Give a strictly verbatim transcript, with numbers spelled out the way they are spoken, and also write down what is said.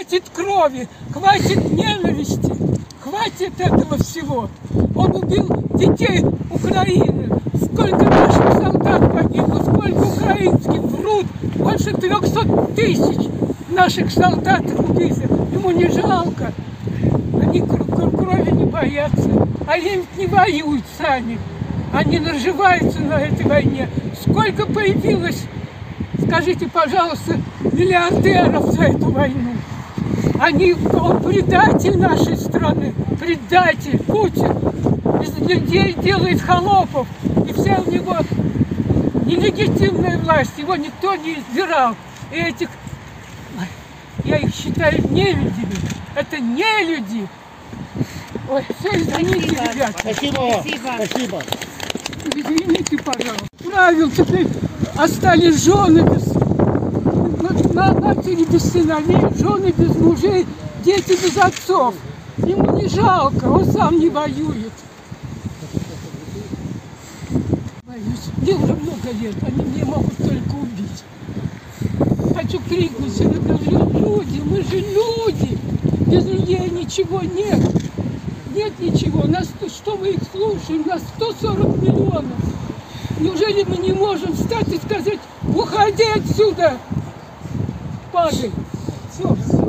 Хватит крови, хватит ненависти, хватит этого всего. Он убил детей Украины. Сколько наших солдат погибло, сколько украинских врут. Больше трехсот тысяч наших солдат убили. Ему не жалко. Они крови не боятся. Они не воюют сами. Они наживаются на этой войне. Сколько появилось, скажите, пожалуйста, миллиардеров за эту войну. Они, он предатель нашей страны, предатель, Путин. Из людей делает холопов. И вся у него нелегитимная власть. Его никто не избирал. И этих, я их считаю, нелюдями. Это нелюди. Ой, все извините, ребята. Спасибо. Спасибо. Извините, пожалуйста. Правил теперь остались жены без матери, без сыновей, жены без мужей, дети без отцов. Ему не жалко, он сам не воюет. Боюсь. Мне уже много лет, они меня могут только убить. Хочу крикнуть, я говорю, люди, мы же люди. Без людей ничего нет. Нет ничего. Нас, что мы их слушаем? Нас сто сорок миллионов. Неужели мы не можем встать и сказать, уходи отсюда, падай. Все.